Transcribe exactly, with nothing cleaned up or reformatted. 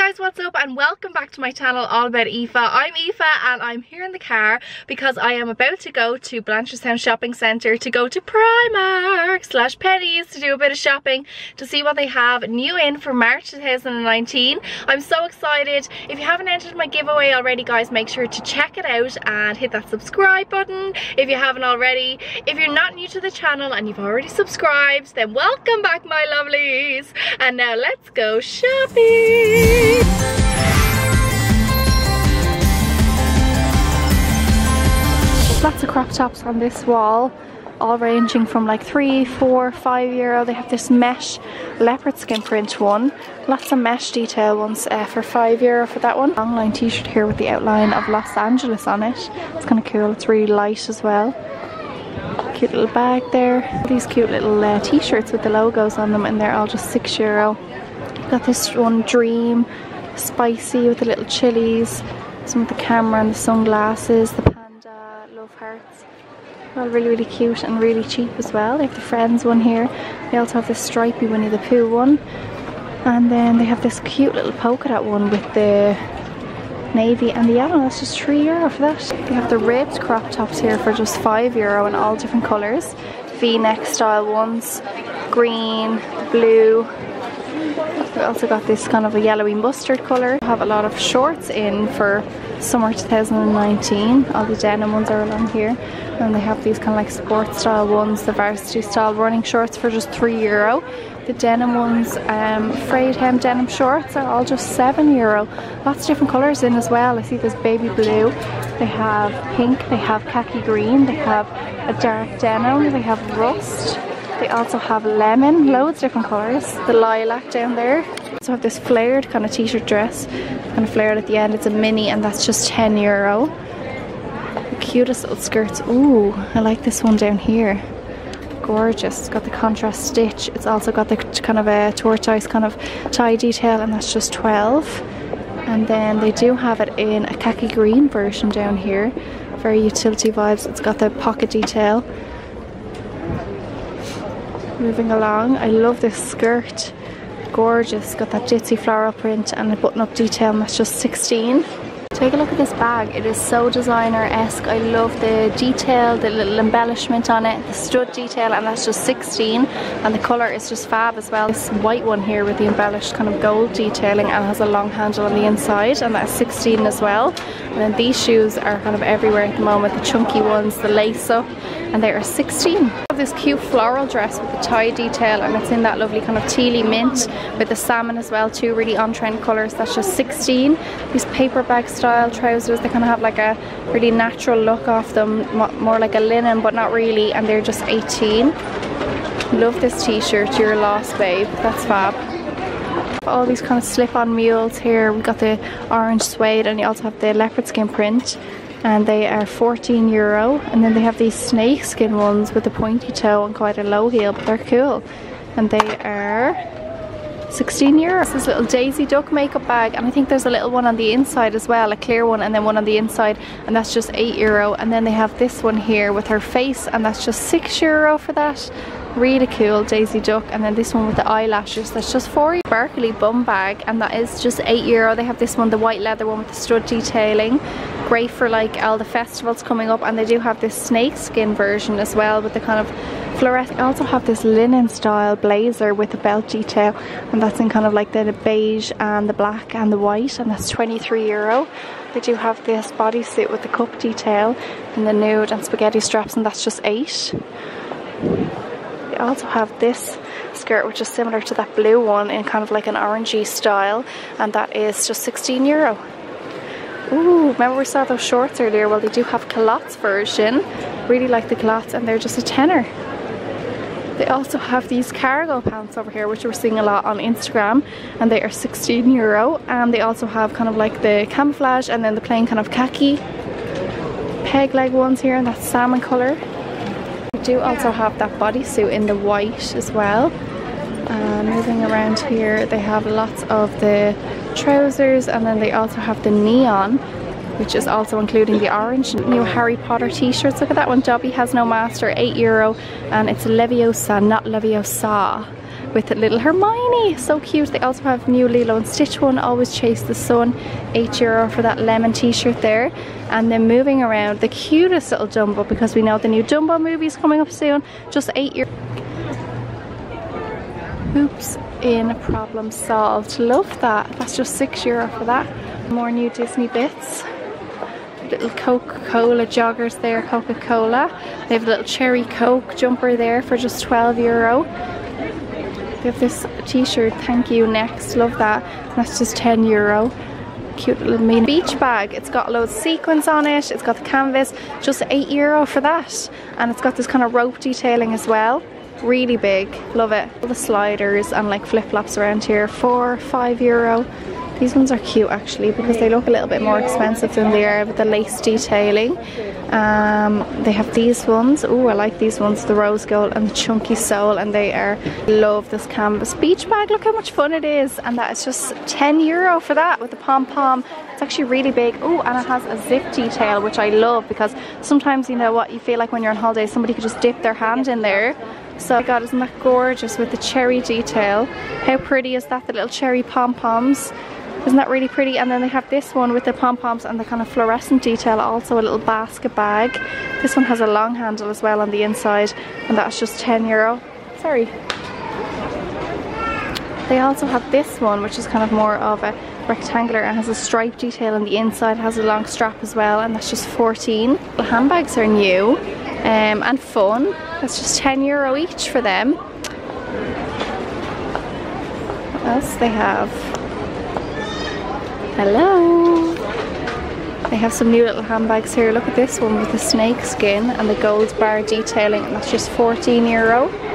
guys, what's up and welcome back to my channel All About Aoife. I'm Aoife and I'm here in the car because I am about to go to Blanchardstown shopping centre to go to Primark slash Penny's to do a bit of shopping to see what they have new in for March two thousand nineteen. I'm so excited. If you haven't entered my giveaway already guys, make sure to check it out and hit that subscribe button if you haven't already. If you're not new to the channel and you've already subscribed, then welcome back my lovelies. And now let's go shopping. Lots of crop tops on this wall, all ranging from like three, four, five euro. They have this mesh leopard skin print one. Lots of mesh detail ones uh, for five euro for that one. Long line t-shirt here with the outline of Los Angeles on it. It's kind of cool. It's really light as well. Cute little bag there. All these cute little uh, t-shirts with the logos on them, and they're all just six euro. Got this one, Dream, spicy with the little chilies, some of the camera and the sunglasses, the panda, love hearts. All really, really cute and really cheap as well. They have the Friends one here. They also have this stripy Winnie the Pooh one. And then they have this cute little polka dot one with the navy and the yellow. That's just three euro for that. They have the ribbed crop tops here for just five euro in all different colours. V-neck style ones, green, blue. We've also got this kind of a yellowy mustard colour. We have a lot of shorts in for summer two thousand nineteen. All the denim ones are along here. And they have these kind of like sports style ones, the varsity style running shorts for just three euro. The denim ones, um, frayed hem denim shorts are all just seven euro. Lots of different colours in as well. I see there's baby blue, they have pink, they have khaki green, they have a dark denim, they have rust. They also have lemon, loads of different colours. The lilac down there. So have this flared kind of t-shirt dress, kind of flared at the end. It's a mini and that's just ten euro. The cutest little skirts. Ooh, I like this one down here. Gorgeous. It's got the contrast stitch. It's also got the kind of a tortoise kind of tie detail and that's just twelve. And then they do have it in a khaki green version down here. Very utility vibes. It's got the pocket detail. Moving along, I love this skirt. Gorgeous, got that ditzy floral print and a button-up detail, and that's just sixteen. Take a look at this bag. It is so designer-esque. I love the detail, the little embellishment on it, the stud detail, and that's just sixteen. And the colour is just fab as well. This white one here with the embellished kind of gold detailing and has a long handle on the inside, and that's sixteen as well. And then these shoes are kind of everywhere at the moment. The chunky ones, the lace-up, and they are sixteen. This cute floral dress with the tie detail and it's in that lovely kind of tealy mint with the salmon as well, two really on-trend colours, that's just sixteen. These paper bag style trousers, they kind of have like a really natural look off them, more like a linen but not really, and they're just eighteen. Love this t-shirt, You're Lost Babe, that's fab. All these kind of slip-on mules here, we've got the orange suede and you also have the leopard skin print. And they are fourteen euro. And then they have these snake skin ones with a pointy toe and quite a low heel, but they're cool. And they are sixteen euro. This little Daisy Duck makeup bag, and I think there's a little one on the inside as well, a clear one, and then one on the inside, and that's just eight euro. And then they have this one here with her face, and that's just six euro for that. Really cool Daisy Duck. And then this one with the eyelashes, that's just four euro. Sparkly bum bag, and that is just eight euro. They have this one, the white leather one with the stud detailing. Great for like all the festivals coming up, and they do have this snake skin version as well with the kind of fluorescent. They also have this linen style blazer with the belt detail, and that's in kind of like the beige and the black and the white, and that's twenty-three euro. They do have this bodysuit with the cup detail and the nude and spaghetti straps, and that's just eight. They also have this skirt which is similar to that blue one in kind of like an orangey style, and that is just sixteen euro. Ooh, remember we saw those shorts earlier? Well, they do have culottes version. Really like the culottes, and they're just a tenner. They also have these cargo pants over here, which we're seeing a lot on Instagram, and they are sixteen euro. And they also have kind of like the camouflage and then the plain kind of khaki peg leg ones here, and that's salmon colour. We do also have that bodysuit in the white as well. Uh, moving around here, they have lots of the trousers, and then they also have the neon, which is also including the orange. New Harry Potter t-shirts, look at that one, Dobby has no master, eight euro, and it's Leviosa, not Leviosa. with little Hermione. So cute. They also have new Lilo and Stitch one, Always Chase the Sun, eight euro for that lemon t-shirt there. And then moving around, the cutest little Dumbo, because we know the new Dumbo movie is coming up soon, just eight euro. Oops, in, problem solved. Love that. That's just six euro for that. More new Disney bits. Little Coca-Cola joggers there, Coca-Cola. They have a little cherry Coke jumper there for just twelve euro. They have this t-shirt, thank you next, love that. That's just ten euro. Cute little mini beach bag. It's got loads of sequins on it. It's got the canvas, just eight euro for that. And it's got this kind of rope detailing as well. Really big, love it. All the sliders and like flip-flops around here, four, five euro. These ones are cute actually because they look a little bit more expensive than they are with the lace detailing. Um, they have these ones. Oh, I like these ones, the rose gold and the chunky sole, and they are, love this canvas beach bag. Look how much fun it is, and that is just ten euro for that with the pom-pom. It's actually really big. Oh, and it has a zip detail, which I love because sometimes, you know what, you feel like when you're on holiday, somebody could just dip their hand in there. So, oh my God, isn't that gorgeous with the cherry detail? How pretty is that? The little cherry pom-poms. Isn't that really pretty? And then they have this one with the pom-poms and the kind of fluorescent detail. Also a little basket bag. This one has a long handle as well on the inside. And that's just ten euro. Sorry. They also have this one, which is kind of more of a rectangular and has a stripe detail on the inside. It has a long strap as well. And that's just fourteen. The handbags are new um, and fun. That's just ten euro each for them. What else they have? Hello! They have some new little handbags here. Look at this one with the snake skin and the gold bar detailing, and that's just fourteen euro.